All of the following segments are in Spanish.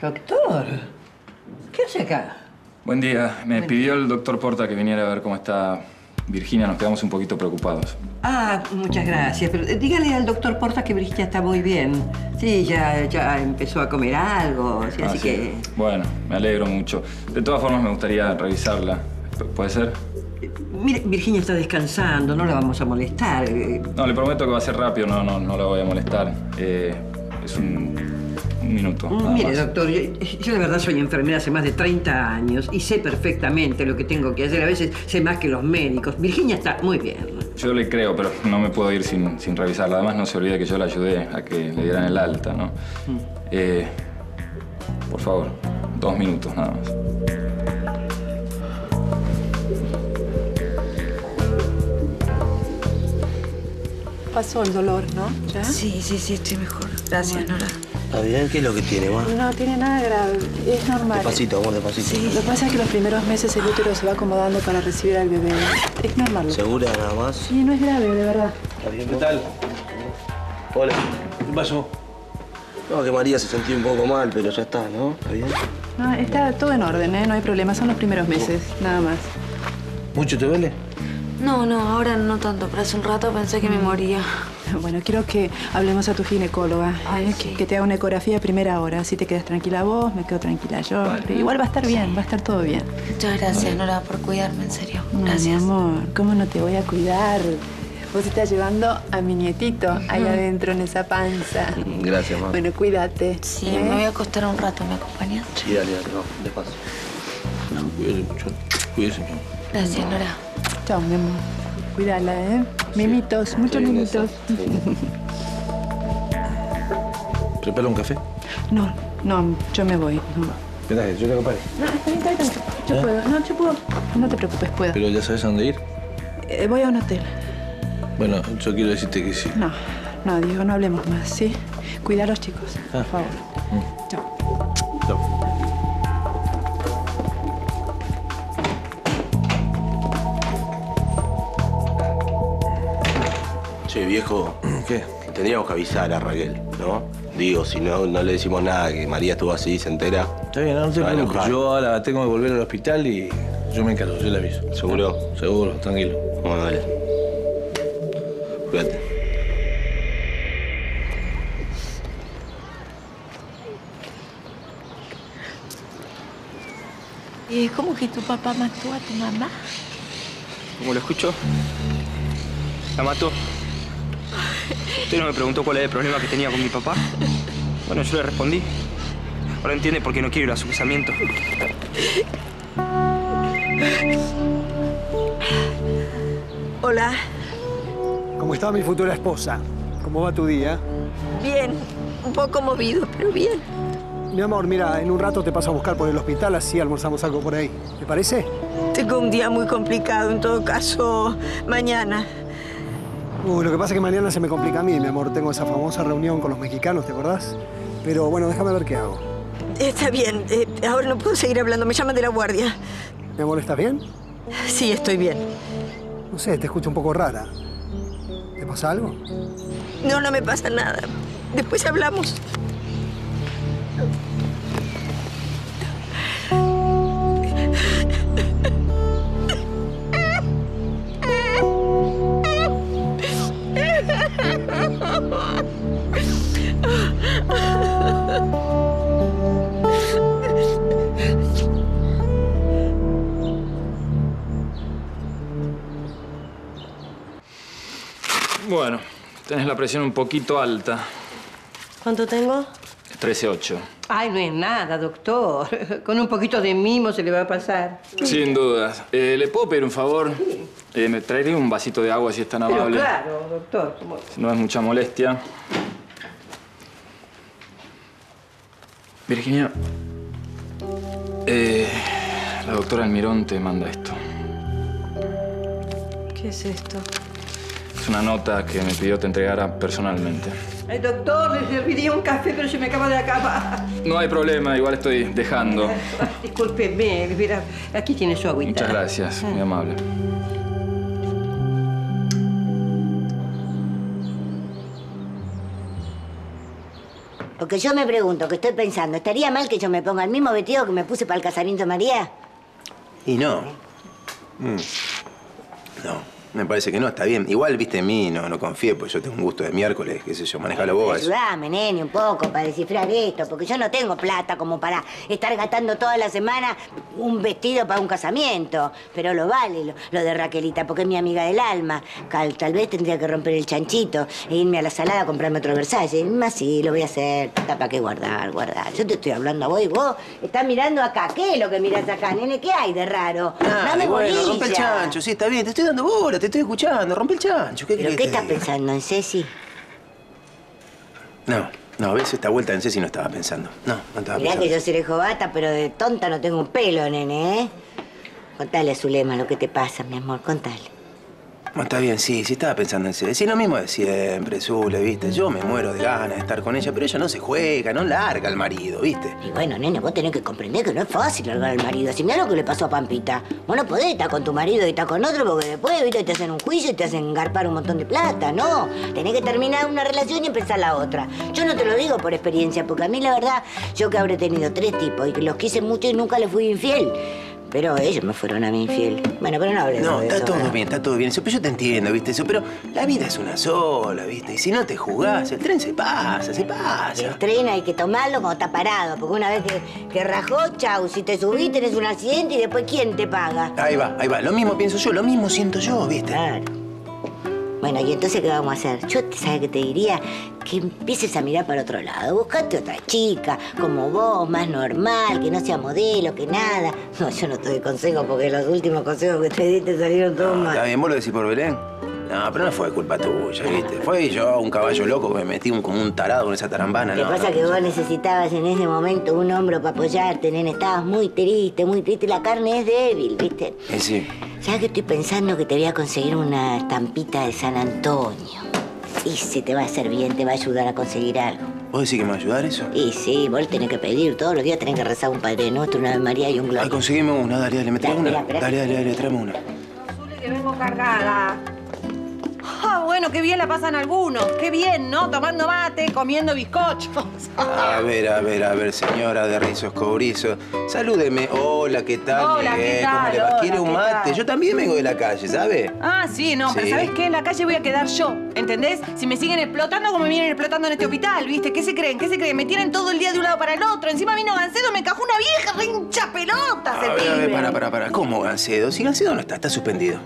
Doctor, ¿qué hace acá? Buen día. Me pidió el doctor Porta que viniera a ver cómo está Virginia. Nos quedamos un poquito preocupados. Ah, muchas gracias. Pero dígale al doctor Porta que Virginia está muy bien. Sí, ya empezó a comer algo, ¿sí? Así que... Bueno, me alegro mucho. De todas formas, me gustaría revisarla. ¿Puede ser? Mire, Virginia está descansando, no la vamos a molestar. No, le prometo que va a ser rápido, no la voy a molestar. Es un minuto. Mire, doctor, yo de verdad soy enfermera hace más de 30 años y sé perfectamente lo que tengo que hacer. A veces sé más que los médicos. Virginia está muy bien. Yo le creo, pero no me puedo ir sin revisarla. Además, no se olvide que yo la ayudé a que le dieran el alta, ¿no? Por favor, 2 minutos nada más. Pasó el dolor, ¿no? ¿Ya? Sí, estoy mejor. Gracias, bueno. Nora. ¿Está bien? ¿Qué es lo que tiene, ma? No tiene nada grave. Es normal. Despacito, vamos despacito. Sí, lo que pasa es que los primeros meses el útero se va acomodando para recibir al bebé. Es normal. ¿Segura nada más? Sí, no es grave, de verdad. ¿Está bien? ¿Qué tal? Hola. ¿Qué pasó? No, que María se sentía un poco mal, pero ya está, ¿no? ¿Está bien? No, está todo en orden, ¿eh? No hay problema. Son los primeros meses, nada más. ¿Mucho te duele? No, ahora no tanto, pero hace un rato pensé que me moría. Bueno, quiero que hablemos a tu ginecóloga, que te haga una ecografía a primera hora. Así te quedas tranquila vos, me quedo tranquila yo. Vale. Igual va a estar bien, va a estar todo bien. Muchas gracias, Nora, por cuidarme, en serio. Gracias. Mi amor, ¿cómo no te voy a cuidar? Vos estás llevando a mi nietito ahí adentro en esa panza. Gracias, mamá. Bueno, cuídate. Sí, me voy a acostar un rato, ¿me acompañas? Sí, dale, no, despacio. No, cuídese mucho, cuídese. Gracias, Nora. Chao, mi amor. Cuídala, ¿eh? Mimitos, muchos mimitos. ¿Prepara un café? No, yo me voy. Espera, yo te acompaño. No, está bien. Yo puedo. No, yo puedo. No te preocupes, puedo. ¿Pero ya sabes a dónde ir? Voy a un hotel. Bueno, yo quiero decirte que sí. No, Diego, no hablemos más, ¿sí? Cuida a los chicos, por favor. Chao. Chao. Che, viejo, ¿qué? Tendríamos que avisar a Raquel, ¿no? Digo, si no le decimos nada, que María estuvo así, se entera. Está bien, no te preocupes. Yo ahora tengo que volver al hospital y yo me encargo, yo le aviso. ¿Seguro? Seguro, tranquilo. Bueno, dale. Cuídate. ¿Y cómo que tu papá mató a tu mamá? ¿Cómo lo escucho? La mató. Usted no me preguntó cuál era el problema que tenía con mi papá. Bueno, yo le respondí. Ahora entiende por qué no quiero ir a su casamiento. Hola. ¿Cómo está mi futura esposa? ¿Cómo va tu día? Bien. Un poco movido, pero bien. Mi amor, mira, en un rato te paso a buscar por el hospital, así almorzamos algo por ahí. ¿Te parece? Tengo un día muy complicado. En todo caso, mañana. Lo que pasa es que mañana se me complica a mí, mi amor. Tengo esa famosa reunión con los mexicanos, ¿te acordás? Pero bueno, déjame ver qué hago. Está bien. Ahora no puedo seguir hablando. Me llaman de la guardia. Mi amor, ¿estás bien? Sí, estoy bien. No sé, te escucho un poco rara. ¿Te pasa algo? No me pasa nada. Después hablamos. Bueno, tenés la presión un poquito alta. ¿Cuánto tengo? 13,8. Ay, no es nada, doctor. Con un poquito de mimo se le va a pasar. Sin dudas. ¿Le puedo pedir un favor? ¿Me traería un vasito de agua si es tan amable? Pero claro, doctor. No es mucha molestia. Virginia, la doctora Almirón te manda esto. ¿Qué es esto? Es una nota que me pidió te entregara personalmente. Ay, doctor, le serviría un café, pero se me acaba de acabar. No hay problema, igual estoy dejando. Discúlpeme, mira, aquí tiene su agüita. Muchas gracias, muy amable. Porque yo me pregunto, que estoy pensando, ¿estaría mal que yo me ponga el mismo vestido que me puse para el casamiento de María? Y no. No, me parece que no, está bien. Igual, viste, en mí no confío, porque yo tengo un gusto de miércoles, qué sé yo, manejalo vos. Ayudame, nene, un poco para descifrar esto, porque yo no tengo plata como para estar gastando toda la semana un vestido para un casamiento. Pero lo vale, lo de Raquelita, porque es mi amiga del alma. Tal vez tendría que romper el chanchito e irme a la salada a comprarme otro Versalles. Más sí, lo voy a hacer. ¿Para qué guardar? Yo te estoy hablando a vos y vos estás mirando acá. ¿Qué es lo que mirás acá, nene? ¿Qué hay de raro? Dame bolilla. Rompe el chancho, sí, está bien, te estoy dando bola. Te estoy escuchando, rompe el chancho. ¿Pero qué estás pensando, en Ceci? No, a veces esta vuelta en Ceci no estaba pensando. No estaba pensando. Mirá que yo seré jovata, pero de tonta no tengo un pelo, nene, ¿eh? Contale a Zulema lo que te pasa, mi amor, contale. Bueno, está bien, sí, estaba pensando en Ceci. Sí, lo mismo de siempre, Zule, ¿viste? Yo me muero de ganas de estar con ella, pero ella no se juega, no larga al marido, ¿viste? Y bueno, nene, vos tenés que comprender que no es fácil largar al marido. Si mirá lo que le pasó a Pampita. Vos no podés estar con tu marido y estar con otro porque después, ¿viste? Te hacen un juicio y te hacen garpar un montón de plata, ¿no? Tenés que terminar una relación y empezar la otra. Yo no te lo digo por experiencia, porque a mí, la verdad, yo que habré tenido 3 tipos y que los quise mucho y nunca les fui infiel. Pero ellos me fueron a mí infiel. Bueno, pero no hablemos de eso. No, está todo bien, está todo bien. Eso, pero yo te entiendo, ¿viste? Eso, pero la vida es una sola, ¿viste? Y si no te jugás, el tren se pasa, se pasa. El tren hay que tomarlo cuando está parado, porque una vez que rajó, chau, si te subís tenés un accidente y después ¿quién te paga? Ahí va. Lo mismo pienso yo, lo mismo siento yo, ¿viste? Claro. Bueno, ¿y entonces qué vamos a hacer? Yo, ¿sabes qué te diría? Que empieces a mirar para otro lado. Buscate otra chica, como vos, más normal, que no sea modelo, que nada. No, yo no te doy consejos porque los últimos consejos que te di te salieron todos mal. ¿Está bien? ¿Vos lo decís por Belén? No, pero no fue culpa tuya, ¿viste? Fue yo, un caballo loco, que me metí como un tarado con esa tarambana. Lo que pasa es que vos necesitabas en ese momento un hombro para apoyarte, nene. Estabas muy triste. La carne es débil, ¿viste? Sí. ¿Sabes que estoy pensando que te voy a conseguir una estampita de San Antonio? Y si te va a hacer bien, te va a ayudar a conseguir algo. ¿Vos decís que me va a ayudar eso? Y sí, vos tenés que pedir. Todos los días tenés que rezar un Padre Nuestro, una Ave María y un Gloria. Ay, conseguime una, dale, me trae una. Dale, tráeme una. Zuli, que vengo cargada. Ah, bueno, qué bien la pasan algunos. Qué bien, ¿no? Tomando mate, comiendo bizcochos. A ver, señora de rizos cobrizos. Salúdeme. Hola, ¿qué tal? Hola, Miguel, ¿qué tal? ¿Cómo le va? ¿Quiere un mate? Yo también vengo de la calle, ¿sabe? Ah, sí, no, sí. Pero ¿sabés qué? En la calle voy a quedar yo, ¿entendés? Si me siguen explotando como me vienen explotando en este hospital, ¿viste? ¿Qué se creen? Me tienen todo el día de un lado para el otro. Encima vino Gancedo, me cajó una vieja, pincha pelota. A ver, para. ¿Cómo Gancedo? Si Gancedo no está suspendido.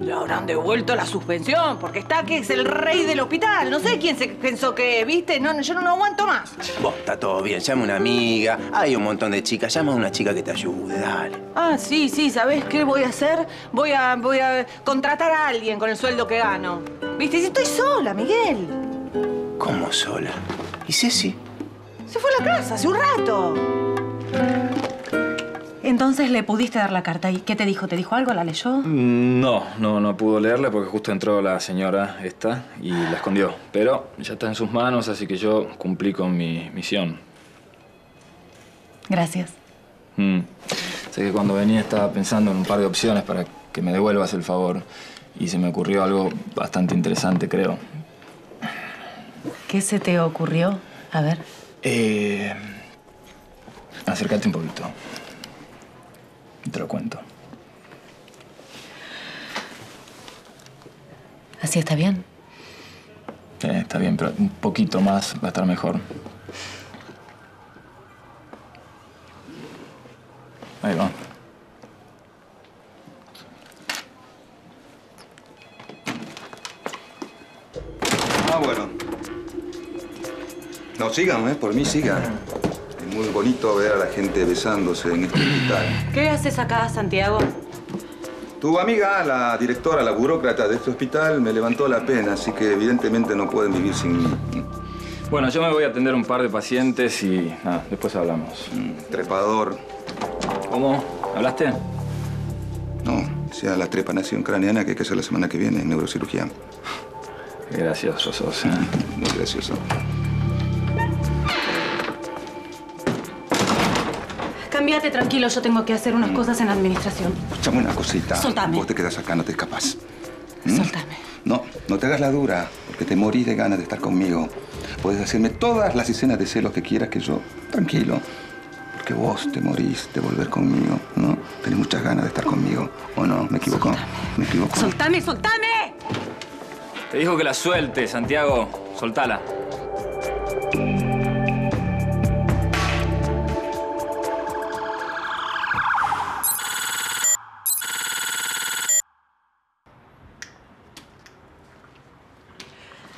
Le habrán devuelto la suspensión, porque está que es el rey del hospital. No sé quién se pensó que, ¿viste? No, yo no aguanto más. Vos, está todo bien. Llama a una amiga. Hay un montón de chicas. Llama a una chica que te ayude, dale. Ah, sí. ¿Sabés qué voy a hacer? Voy a contratar a alguien con el sueldo que gano. ¿Viste? Si estoy sola, Miguel. ¿Cómo sola? ¿Y Ceci? Se fue a la casa hace un rato. Entonces le pudiste dar la carta. ¿Y qué te dijo? ¿Te dijo algo? ¿La leyó? No pudo leerla porque justo entró la señora esta y la escondió. Pero ya está en sus manos, así que yo cumplí con mi misión. Gracias. Sé que cuando venía estaba pensando en un par de opciones para que me devuelvas el favor. Y se me ocurrió algo bastante interesante, creo. ¿Qué se te ocurrió? A ver. Acércate un poquito. Te lo cuento. ¿Así está bien? Está bien, pero un poquito más va a estar mejor. Ahí va. Ah, bueno. No, sigan, por mí sigan. Muy bonito ver a la gente besándose en este hospital. ¿Qué haces acá, Santiago? Tu amiga, la directora, la burócrata de este hospital, me levantó la pena, así que evidentemente no pueden vivir sin mí. Bueno, yo me voy a atender un par de pacientes y nada, después hablamos. Trepador. ¿Cómo? ¿Hablaste? No, sea la trepanación craneana que hay que hacer la semana que viene en neurocirugía. Qué gracioso sos, ¿eh? Muy gracioso. Quédate tranquilo, yo tengo que hacer unas cosas en administración. Escuchame una cosita. Soltame. Vos te quedás acá, no te escapás. Soltame. No, no te hagas la dura, porque te morís de ganas de estar conmigo. Puedes hacerme todas las escenas de celos que quieras, que yo, tranquilo. Porque vos te morís de volver conmigo, ¿no? Tenés muchas ganas de estar conmigo, ¿o no? ¿Me equivoco? Me equivoco. ¡Soltame, soltame! Te dijo que la suelte, Santiago. Soltala.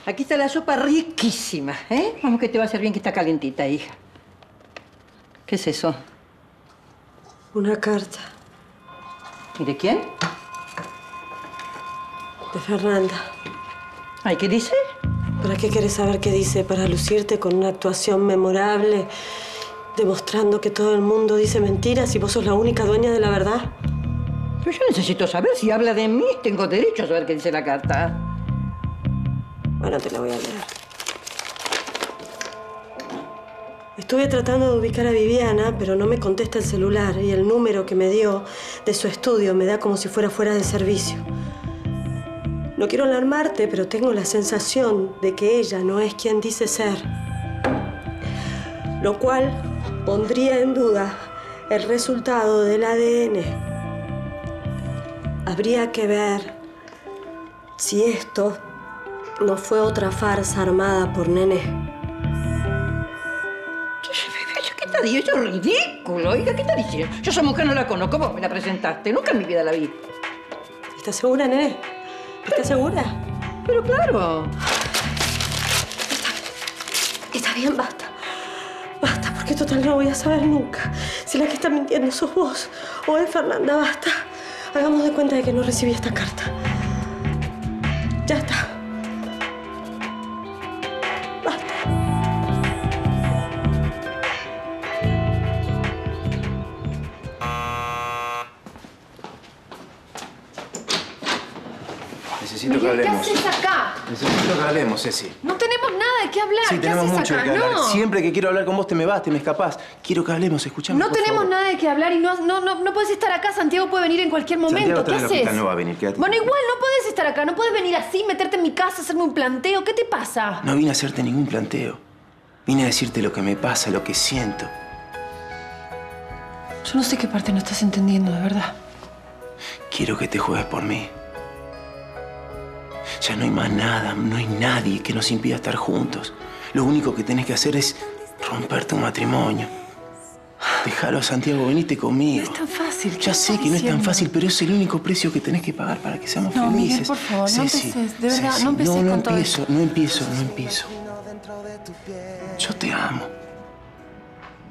Aquí está la sopa riquísima, ¿eh? Vamos que te va a hacer bien, que está calientita, hija. ¿Qué es eso? Una carta. ¿Y de quién? De Fernanda. ¿Ay, qué dice? ¿Para qué quieres saber qué dice? Para lucirte con una actuación memorable, demostrando que todo el mundo dice mentiras y vos sos la única dueña de la verdad. Pero yo necesito saber si habla de mí. Tengo derecho a saber qué dice la carta. Bueno, te la voy a leer. Estuve tratando de ubicar a Viviana, pero no me contesta el celular y el número que me dio de su estudio me da como si fuera fuera de servicio. No quiero alarmarte, pero tengo la sensación de que ella no es quien dice ser, lo cual pondría en duda el resultado del ADN. Habría que ver si esto no fue otra farsa armada por Nene. ¿Qué está diciendo? Eso es ridículo. Oiga, ¿qué está diciendo? Yo esa mujer no la conozco. Vos me la presentaste. Nunca en mi vida la vi. ¿Estás segura, Nene? ¿Estás segura? Pero claro. Está bien, basta. Basta, porque total no voy a saber nunca. Si la que está mintiendo sos vos o es Fernanda, basta. Hagamos de cuenta de que no recibí esta carta. Ya está. Necesito Miguel, que hablemos. ¿Qué haces acá? Necesito que hablemos, Ceci. No tenemos nada de qué hablar. Sí, tenemos mucho de qué hablar. No. Siempre que quiero hablar con vos te me vas, te me escapás. Quiero que hablemos, escuchame. No tenemos nada de qué hablar y no podés estar acá. Santiago puede venir en cualquier momento. Santiago, ¿qué haces? Hospital, no va a venir, quédate. Bueno, igual no podés estar acá. No podés venir así, meterte en mi casa, hacerme un planteo. ¿Qué te pasa? No vine a hacerte ningún planteo. Vine a decirte lo que me pasa, lo que siento. Yo no sé qué parte no estás entendiendo, de verdad. Quiero que te juegues por mí. Ya no hay más nada, no hay nadie que nos impida estar juntos. Lo único que tenés que hacer es romper tu matrimonio. Dejalo a Santiago, venite conmigo. No es tan fácil. Ya sé que no es tan fácil, pero es el único precio que tenés que pagar para que seamos felices. No, Miguel, por favor, Ceci, no empieces. De verdad, Ceci, no empieces con todo esto. No empiezo. Yo te amo.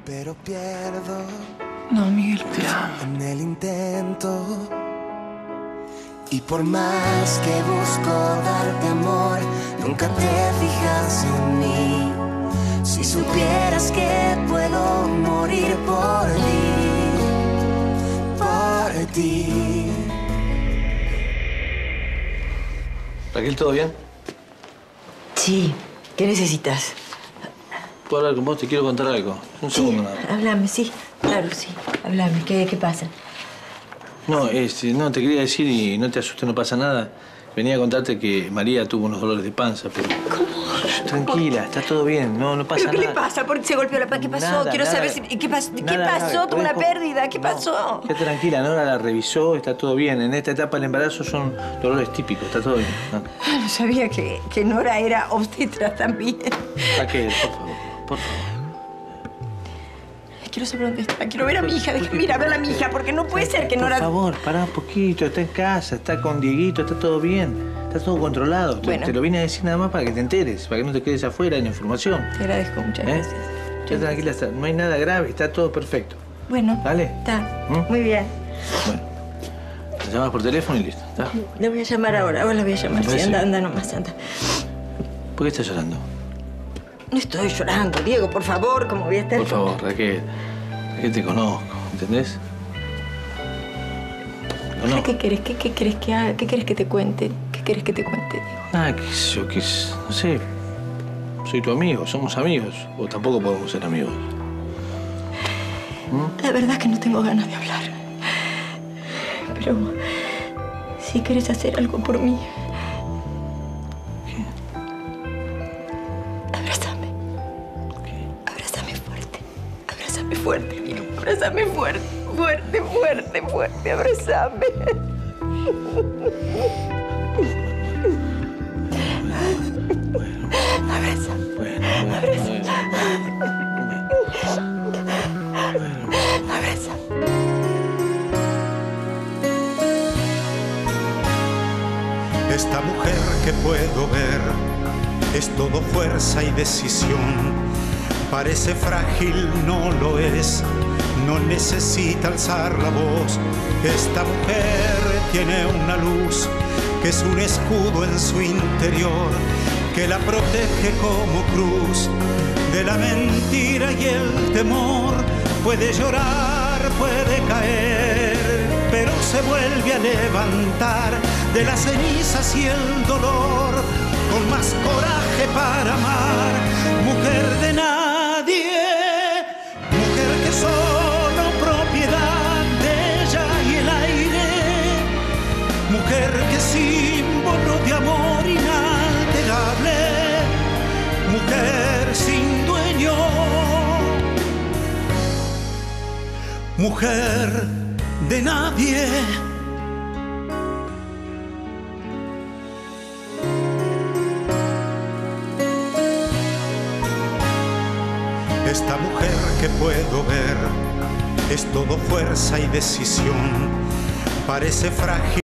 Pero pierdo. No, Miguel, te amo. En el intento. Y por más que busco darte amor, nunca te fijas en mí. Si supieras que puedo morir por ti, por ti. Raquel, ¿todo bien? Sí. ¿Qué necesitas? ¿Puedo hablar con vos? Te quiero contar algo. Un segundo nada más. Háblame, sí. Claro, sí. Háblame. ¿Qué pasa? No, no, te quería decir, y no te asustes, no pasa nada. Venía a contarte que María tuvo unos dolores de panza, pero... ¿Cómo? Tranquila, está todo bien, no pasa nada. ¿Pero qué le pasa? ¿Por qué se golpeó la panza? ¿Qué pasó? Quiero saber qué pasó, tuvo una pérdida, ¿qué pasó? Está tranquila, Nora la revisó, está todo bien. En esta etapa del embarazo son dolores típicos, está todo bien. No sabía que Nora era obstetra también. Raquel, por favor, por favor. Quiero saber dónde está. Quiero ver a mi hija. Déjame ir a ver a mi hija, porque no puede ser que no la... Por favor, pará un poquito. Está en casa, está con Dieguito, está todo bien. Está todo controlado. Bueno. Te lo vine a decir nada más para que te enteres, para que no te quedes afuera en información. Te agradezco, muchas gracias. Ya tranquila, no hay nada grave, está todo perfecto. Bueno. ¿Vale? Está. Muy bien. Bueno. Te llamas por teléfono y listo, ¿está? La voy a llamar ahora. Ahora la voy a llamar. Sí, anda nomás, anda. ¿Por qué estás llorando? No estoy llorando, Diego, por favor, ¿cómo voy a estar? Por favor, Raquel. Raquel, te conozco, ¿entendés? No. ¿Qué querés? ¿Qué querés que haga? ¿Qué querés que te cuente? ¿Qué querés que te cuente, Diego? Ah, no sé. Soy tu amigo, somos amigos. O tampoco podemos ser amigos. La verdad es que no tengo ganas de hablar. Pero si querés hacer algo por mí, Abrázame fuerte, Diego. Abrázame fuerte, fuerte, fuerte, fuerte. Abrázame. Bueno, abrázame. Bueno, abrázame. Bueno. Abrázame. Esta mujer que puedo ver es todo fuerza y decisión. Parece frágil, no lo es, no necesita alzar la voz. Esta mujer tiene una luz que es un escudo en su interior, que la protege como cruz de la mentira y el temor. Puede llorar, puede caer, pero se vuelve a levantar de las cenizas y el dolor, con más coraje para amar. Mujer de nadie, mujer que es solo propiedad de ella y el aire, mujer que es símbolo de amor inalterable, mujer sin dueño, mujer de nadie. Esta mujer que puedo ver es todo fuerza y decisión. Parece frágil.